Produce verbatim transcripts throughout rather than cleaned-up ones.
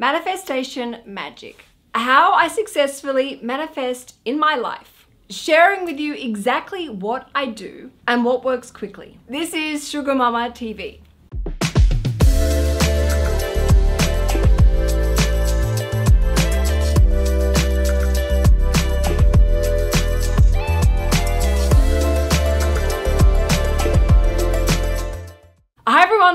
manifestation magic. How I successfully manifest in my life. Sharing with you exactly what I do and what works quickly. This is Sugar Mamma T V.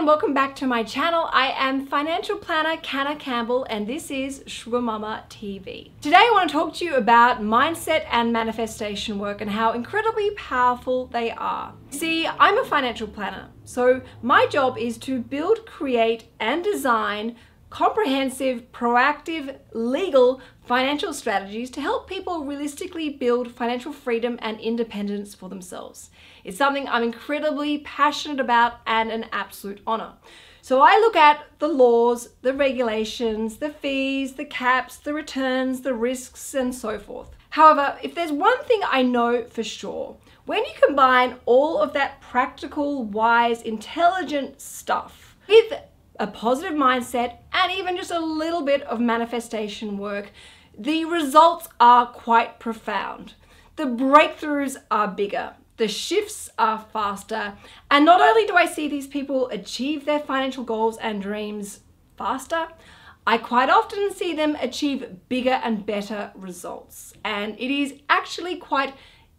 Welcome back to my channel. I am financial planner Canna Campbell and this is Sugar Mamma T V. Today I want to talk to you about mindset and manifestation work and how incredibly powerful they are. See, I'm a financial planner, so my job is to build, create and design comprehensive, proactive, legal financial strategies to help people realistically build financial freedom and independence for themselves. It's something I'm incredibly passionate about and an absolute honor. So I look at the laws, the regulations, the fees, the caps, the returns, the risks, and so forth. However, if there's one thing I know for sure, when you combine all of that practical, wise, intelligent stuff with a positive mindset, and even just a little bit of manifestation work, the results are quite profound. The breakthroughs are bigger, the shifts are faster, and not only do I see these people achieve their financial goals and dreams faster, I quite often see them achieve bigger and better results. And it is actually quite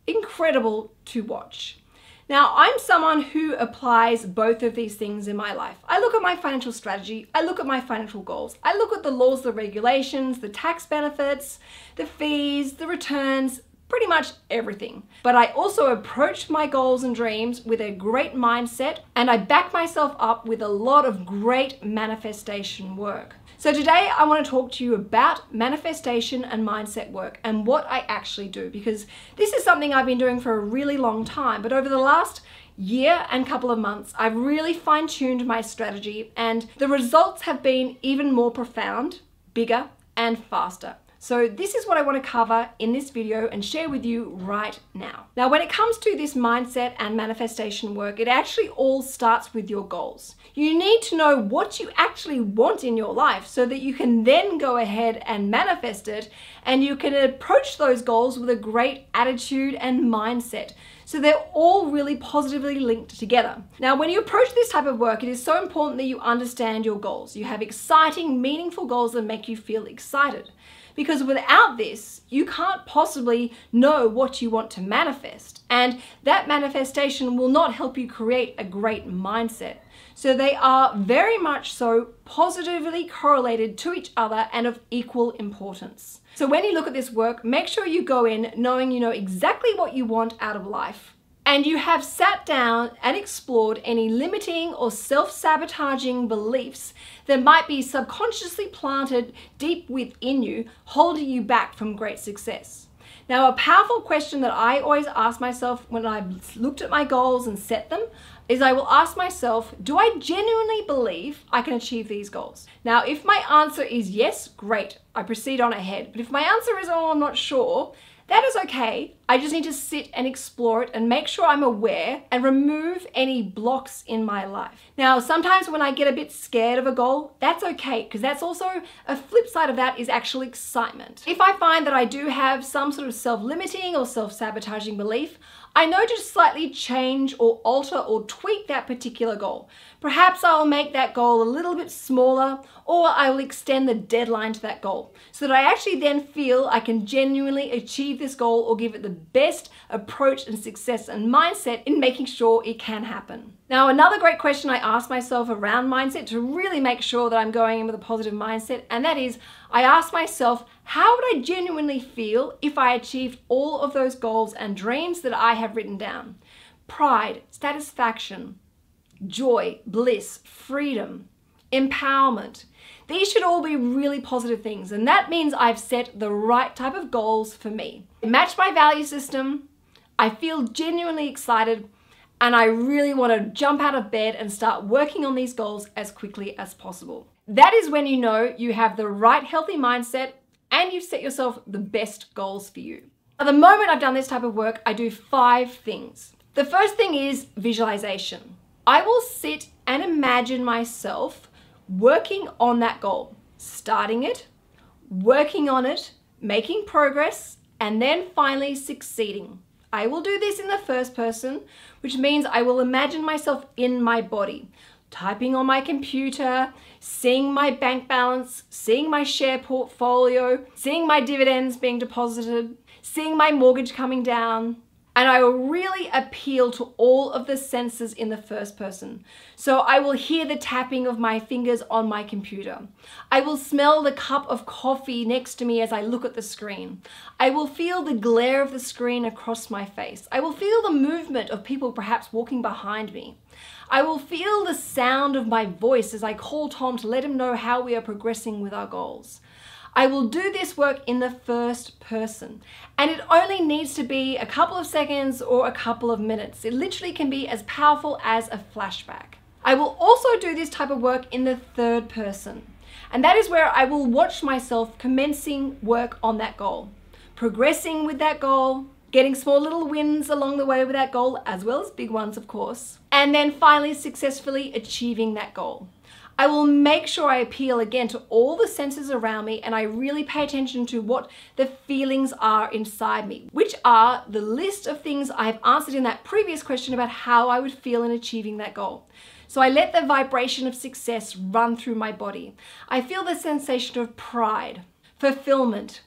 incredible to watch. Now, I'm someone who applies both of these things in my life. I look at my financial strategy, I look at my financial goals, I look at the laws, the regulations, the tax benefits, the fees, the returns, pretty much everything. But I also approach my goals and dreams with a great mindset, and I back myself up with a lot of great manifestation work. So today I want to talk to you about manifestation and mindset work and what I actually do, because this is something I've been doing for a really long time, but over the last year and couple of months I've really fine-tuned my strategy and the results have been even more profound, bigger and faster. So this is what I want to cover in this video and share with you right now. Now, when it comes to this mindset and manifestation work, it actually all starts with your goals. You need to know what you actually want in your life so that you can then go ahead and manifest it, and you can approach those goals with a great attitude and mindset. So they're all really positively linked together. Now, when you approach this type of work, it is so important that you understand your goals. You have exciting, meaningful goals that make you feel excited. Because without this, you can't possibly know what you want to manifest. And that manifestation will not help you create a great mindset. So they are very much so positively correlated to each other and of equal importance. So when you look at this work, make sure you go in knowing you know exactly what you want out of life. And you have sat down and explored any limiting or self-sabotaging beliefs that might be subconsciously planted deep within you, holding you back from great success. Now, a powerful question that I always ask myself when I've looked at my goals and set them is I will ask myself, do I genuinely believe I can achieve these goals? Now, if my answer is yes, great, I proceed on ahead. But if my answer is, oh, I'm not sure, that is okay. I just need to sit and explore it and make sure I'm aware and remove any blocks in my life. Now, sometimes when I get a bit scared of a goal, that's okay, because that's also a flip side of that is actual excitement. If I find that I do have some sort of self-limiting or self-sabotaging belief, I know to slightly change or alter or tweak that particular goal. Perhaps I'll make that goal a little bit smaller, or I will extend the deadline to that goal so that I actually then feel I can genuinely achieve this goal or give it the best approach and success and mindset in making sure it can happen. Now, another great question I ask myself around mindset to really make sure that I'm going in with a positive mindset, and that is I ask myself, how would I genuinely feel if I achieved all of those goals and dreams that I have written down? Pride, satisfaction, joy, bliss, freedom, empowerment. These should all be really positive things, and that means I've set the right type of goals for me. Match my value system, I feel genuinely excited, and I really want to jump out of bed and start working on these goals as quickly as possible. That is when you know you have the right healthy mindset, and you've set yourself the best goals for you. At the moment I've done this type of work, I do five things. The first thing is visualization. I will sit and imagine myself working on that goal. starting it, working on it, making progress, and then finally succeeding. I will do this in the first person, which means I will imagine myself in my body, typing on my computer, seeing my bank balance, seeing my share portfolio, seeing my dividends being deposited, seeing my mortgage coming down. And I will really appeal to all of the senses in the first person. So I will hear the tapping of my fingers on my computer. I will smell the cup of coffee next to me as I look at the screen. I will feel the glare of the screen across my face. I will feel the movement of people perhaps walking behind me. I will feel the sound of my voice as I call Tom to let him know how we are progressing with our goals. I will do this work in the first person, and it only needs to be a couple of seconds or a couple of minutes. It literally can be as powerful as a flashback. I will also do this type of work in the third person, and that is where I will watch myself commencing work on that goal, progressing with that goal, getting small little wins along the way with that goal, as well as big ones, of course, and then finally successfully achieving that goal. I will make sure I appeal again to all the senses around me, and I really pay attention to what the feelings are inside me, which are the list of things I've answered in that previous question about how I would feel in achieving that goal. So I let the vibration of success run through my body. I feel the sensation of pride, fulfillment,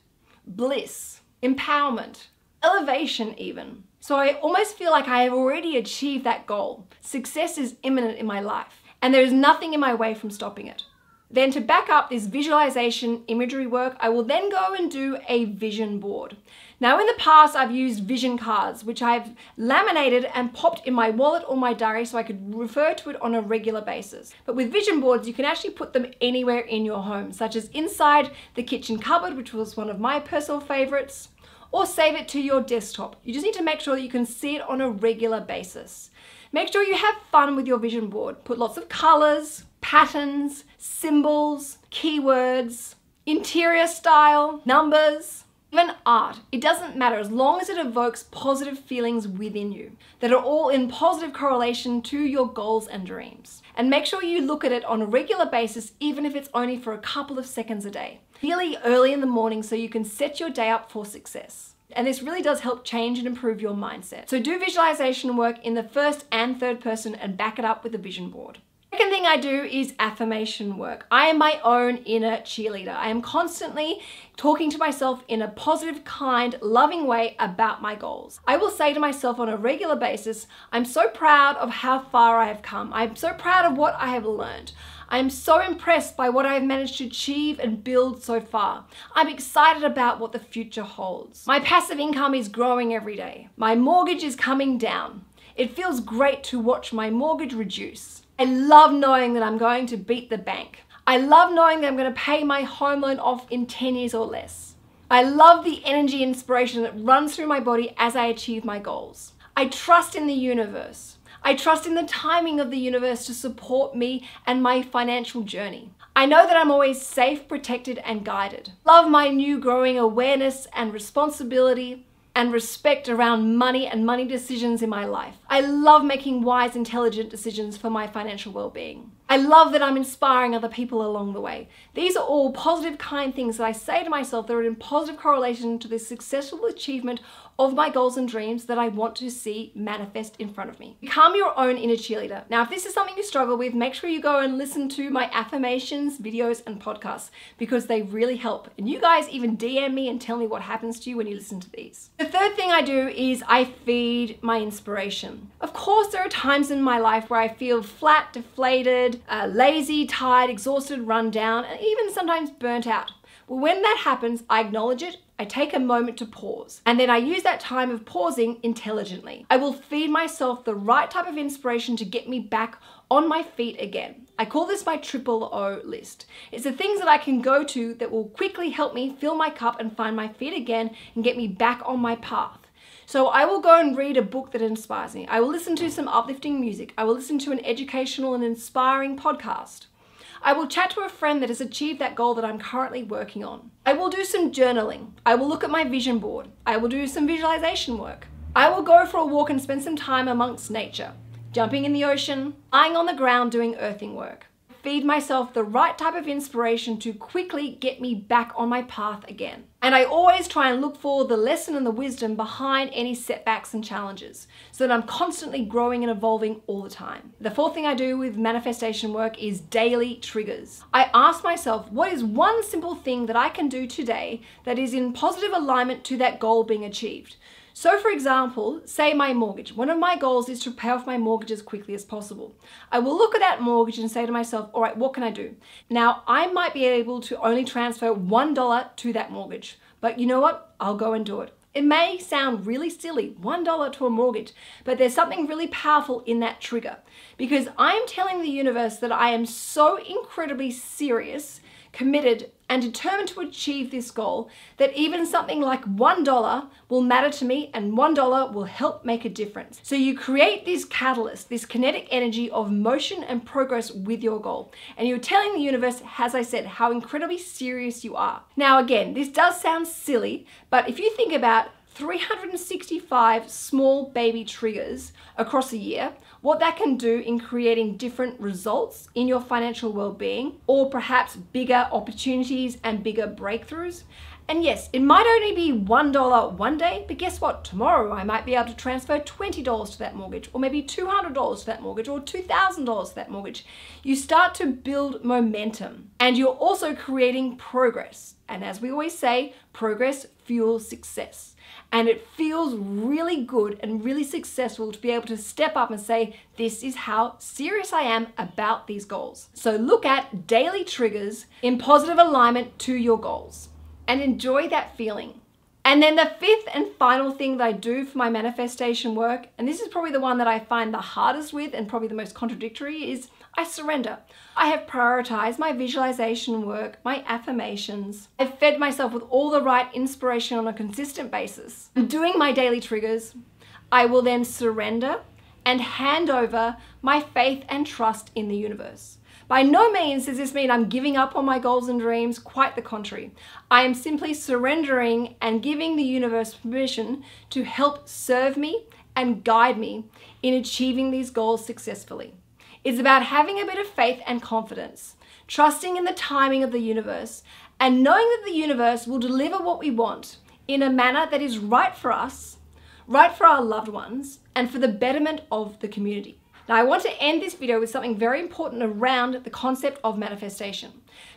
bliss, empowerment, elevation even. So I almost feel like I have already achieved that goal. Success is imminent in my life, and there is nothing in my way from stopping it. Then to back up this visualization imagery work, I will then go and do a vision board. Now in the past, I've used vision cards, which I've laminated and popped in my wallet or my diary so I could refer to it on a regular basis. But with vision boards, you can actually put them anywhere in your home, such as inside the kitchen cupboard, which was one of my personal favorites, or save it to your desktop. You just need to make sure that you can see it on a regular basis. Make sure you have fun with your vision board. Put lots of colors, patterns, symbols, keywords, interior style, numbers, even art. It doesn't matter as long as it evokes positive feelings within you that are all in positive correlation to your goals and dreams. And make sure you look at it on a regular basis, even if it's only for a couple of seconds a day, really early in the morning so you can set your day up for success. And this really does help change and improve your mindset. So do visualization work in the first and third person and back it up with a vision board. Second thing I do is affirmation work. I am my own inner cheerleader. I am constantly talking to myself in a positive, kind, loving way about my goals. I will say to myself on a regular basis, I'm so proud of how far I have come. I'm so proud of what I have learned. I'm so impressed by what I've managed to achieve and build so far. I'm excited about what the future holds. My passive income is growing every day. My mortgage is coming down. It feels great to watch my mortgage reduce. I love knowing that I'm going to beat the bank. I love knowing that I'm going to pay my home loan off in ten years or less. I love the energy and inspiration that runs through my body as I achieve my goals. I trust in the universe. I trust in the timing of the universe to support me and my financial journey. I know that I'm always safe, protected, and guided. Love my new growing awareness and responsibility and respect around money and money decisions in my life. I love making wise, intelligent decisions for my financial well-being. I love that I'm inspiring other people along the way. These are all positive, kind things that I say to myself that are in positive correlation to the successful achievement of my goals and dreams that I want to see manifest in front of me. Become your own inner cheerleader. Now, if this is something you struggle with, make sure you go and listen to my affirmations, videos, and podcasts because they really help. And you guys even D M me and tell me what happens to you when you listen to these. The third thing I do is I feed my inspiration. Of course, there are times in my life where I feel flat, deflated, uh, lazy, tired, exhausted, run down, and even sometimes burnt out. But when that happens, I acknowledge it. I take a moment to pause, and then I use that time of pausing intelligently. I will feed myself the right type of inspiration to get me back on my feet again. I call this my triple O list. It's the things that I can go to that will quickly help me fill my cup and find my feet again and get me back on my path. So I will go and read a book that inspires me. I will listen to some uplifting music. I will listen to an educational and inspiring podcast. I will chat to a friend that has achieved that goal that I'm currently working on. I will do some journaling. I will look at my vision board. I will do some visualization work. I will go for a walk and spend some time amongst nature, jumping in the ocean, lying on the ground doing earthing work. feed myself the right type of inspiration to quickly get me back on my path again. And I always try and look for the lesson and the wisdom behind any setbacks and challenges so that I'm constantly growing and evolving all the time. The fourth thing I do with manifestation work is daily triggers. I ask myself, what is one simple thing that I can do today that is in positive alignment to that goal being achieved? So for example, say my mortgage. One of my goals is to pay off my mortgage as quickly as possible. I will look at that mortgage and say to myself, all right, what can I do? Now, I might be able to only transfer one dollar to that mortgage, but you know what? I'll go and do it. It may sound really silly, one dollar to a mortgage, but there's something really powerful in that trigger because I'm telling the universe that I am so incredibly serious, committed, and determined to achieve this goal that even something like one dollar will matter to me and one dollar will help make a difference. So you create this catalyst, this kinetic energy of motion and progress with your goal. And you're telling the universe, as I said, how incredibly serious you are. Now again, this does sound silly, but if you think about three hundred sixty-five small baby triggers across a year, what that can do in creating different results in your financial well-being, or perhaps bigger opportunities and bigger breakthroughs. And yes, it might only be one dollar one day, but guess what? Tomorrow I might be able to transfer twenty dollars to that mortgage, or maybe two hundred dollars to that mortgage, or two thousand dollars to that mortgage. You start to build momentum, and you're also creating progress. And as we always say, progress fuels success. And it feels really good and really successful to be able to step up and say, this is how serious I am about these goals. So look at daily triggers in positive alignment to your goals and enjoy that feeling. And then the fifth and final thing that I do for my manifestation work, and this is probably the one that I find the hardest with and probably the most contradictory, is I surrender. I have prioritized my visualization work, my affirmations. I've fed myself with all the right inspiration on a consistent basis. I'm doing my daily triggers. I will then surrender and hand over my faith and trust in the universe. By no means does this mean I'm giving up on my goals and dreams, quite the contrary. I am simply surrendering and giving the universe permission to help serve me and guide me in achieving these goals successfully. It's about having a bit of faith and confidence, trusting in the timing of the universe, and knowing that the universe will deliver what we want in a manner that is right for us, right for our loved ones, and for the betterment of the community. Now, I want to end this video with something very important around the concept of manifestation.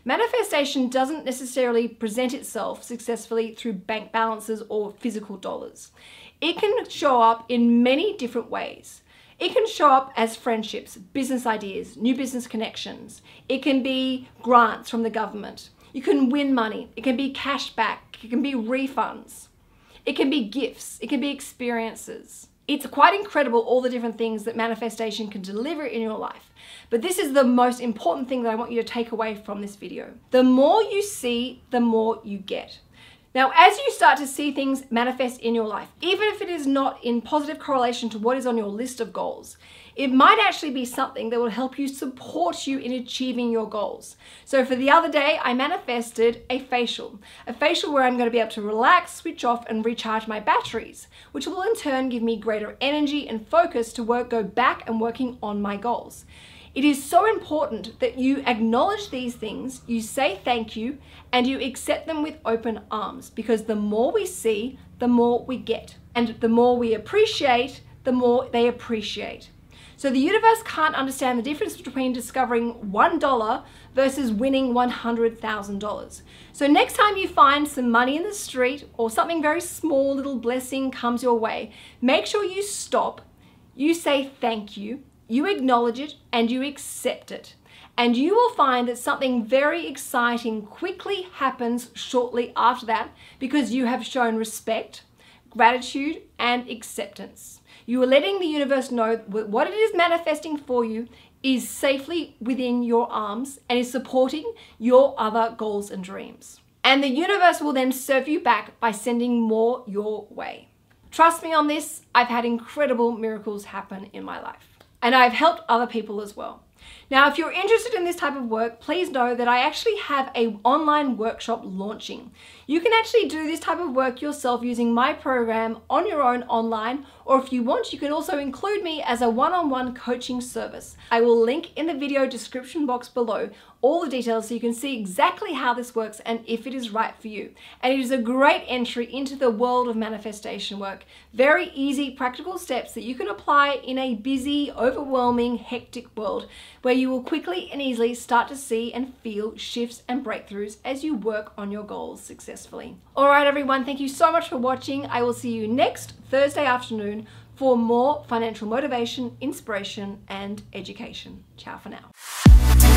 Manifestation doesn't necessarily present itself successfully through bank balances or physical dollars. It can show up in many different ways. It can show up as friendships, business ideas, new business connections. It can be grants from the government. You can win money. It can be cash back. It can be refunds. It can be gifts. It can be experiences. It's quite incredible all the different things that manifestation can deliver in your life. But this is the most important thing that I want you to take away from this video. The more you see, the more you get. Now, as you start to see things manifest in your life, even if it is not in positive correlation to what is on your list of goals, it might actually be something that will help you support you in achieving your goals. So for the other day, I manifested a facial, a facial where I'm going to be able to relax, switch off and recharge my batteries, which will in turn give me greater energy and focus to work, go back and working on my goals. It is so important that you acknowledge these things, you say thank you, and you accept them with open arms, because the more we see, the more we get. And the more we appreciate, the more they appreciate. So the universe can't understand the difference between discovering one dollar versus winning one hundred thousand dollars. So next time you find some money in the street or something very small, little blessing comes your way, make sure you stop, you say thank you, you acknowledge it and you accept it. And you will find that something very exciting quickly happens shortly after that because you have shown respect, gratitude, and acceptance. You are letting the universe know that what it is manifesting for you is safely within your arms and is supporting your other goals and dreams. And the universe will then serve you back by sending more your way. Trust me on this, I've had incredible miracles happen in my life. And I've helped other people as well. Now, if you're interested in this type of work, please know that I actually have a online workshop launching. You can actually do this type of work yourself using my program on your own online, or if you want, you can also include me as a one-on-one coaching service. I will link in the video description box below all the details so you can see exactly how this works and if it is right for you. And it is a great entry into the world of manifestation work. Very easy, practical steps that you can apply in a busy, overwhelming, hectic world where you will quickly and easily start to see and feel shifts and breakthroughs as you work on your goals successfully. All right, everyone, thank you so much for watching. I will see you next Thursday afternoon for more financial motivation, inspiration, and education. Ciao for now.